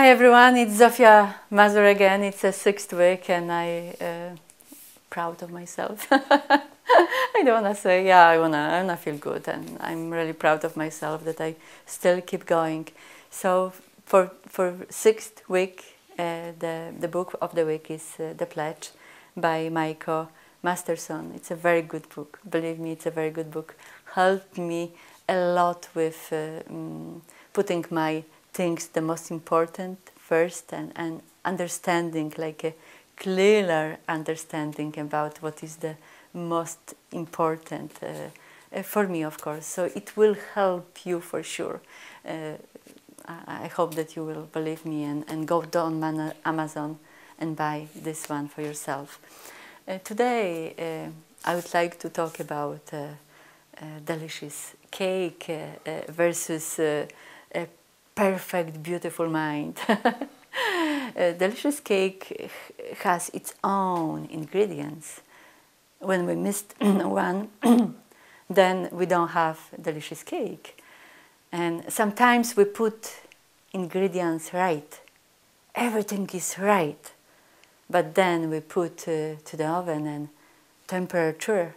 Hi everyone, it's Zofia Mazur again. It's the sixth week and I'm proud of myself. I don't want to say, yeah, I wanna feel good, and I'm really proud of myself that I still keep going. So for sixth week, the book of the week is The Pledge by Michael Masterson. It's a very good book. Believe me, it's a very good book. Helped me a lot with putting my things, the most important first, and understanding, like a clearer understanding about what is the most important for me, of course. So it will help you for sure. I hope that you will believe me and go down Amazon and buy this one for yourself. Today I would like to talk about delicious cake versus perfect, beautiful mind. Delicious cake has its own ingredients. When we missed one, then we don't have delicious cake. And sometimes we put ingredients right. Everything is right. But then we put to the oven and temperature,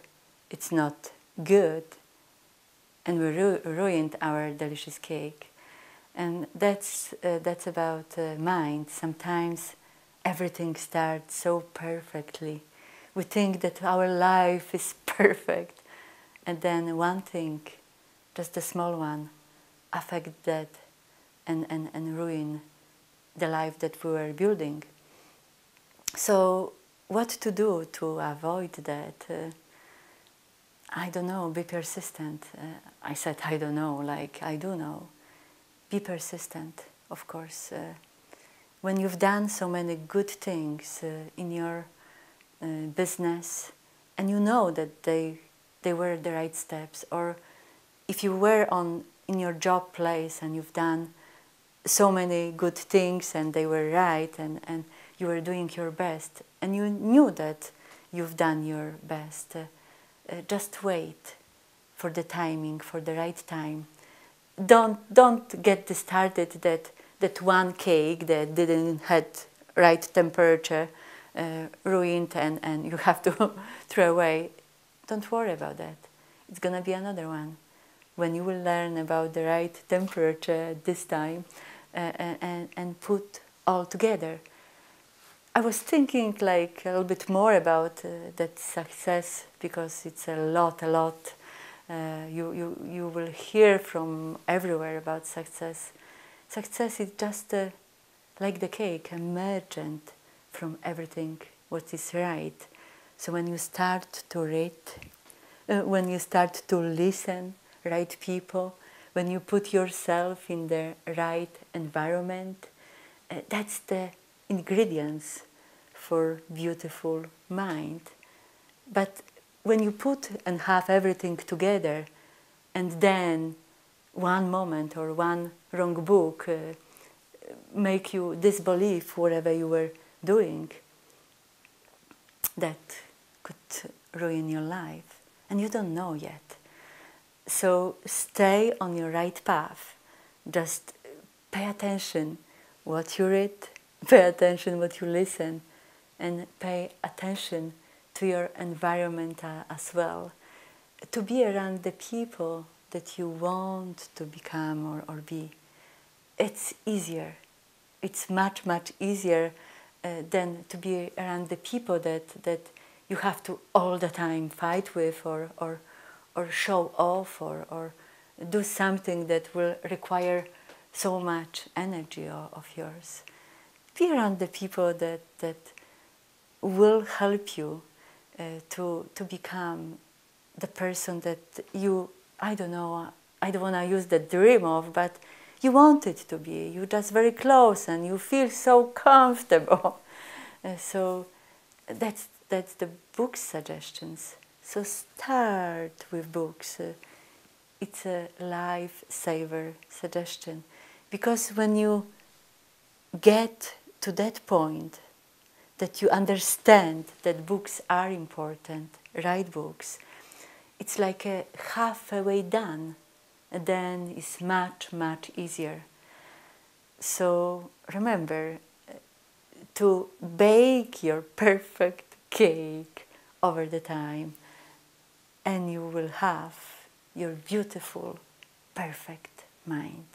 it's not good. And we ruined our delicious cake. And that's about mind. Sometimes everything starts so perfectly. We think that our life is perfect. And then one thing, just a small one, affects that and ruin the life that we were building. So what to do to avoid that? I don't know, be persistent. I said I don't know, like I do know. Be persistent, of course. When you've done so many good things in your business, and you know that they were the right steps, or if you were in your job place and you've done so many good things and they were right, and you were doing your best, and you knew that you've done your best, just wait for the timing, for the right time. Don't get started that one cake that didn't had right temperature ruined and you have to throw away. Don't worry about that. It's gonna be another one. When you will learn about the right temperature this time and put all together. I was thinking like a little bit more about that success, because it's a lot. You will hear from everywhere about success. Success is just like the cake, emergent from everything what is right. So when you start to read, when you start to listen, right people, when you put yourself in the right environment, that's the ingredients for beautiful mind. But when you put and have everything together, and then one moment or one wrong book make you disbelieve whatever you were doing, that could ruin your life, and you don't know yet. So stay on your right path. Just pay attention what you read, pay attention what you listen, and pay attention to your environment as well, to be around the people that you want to become or be. It's easier. It's much, much easier than to be around the people that you have to all the time fight with or show off or do something that will require so much energy of yours. Be around the people that will help you to become the person that you, I don't know, I don't want to use the dream of, but you want it to be. You're just very close and you feel so comfortable. So that's the book suggestions. So start with books. It's a lifesaver suggestion, because when you get to that point that you understand that books are important, right books, it's like a halfway done, and then it's much, much easier. So remember to bake your perfect cake over the time, and you will have your beautiful, perfect mind.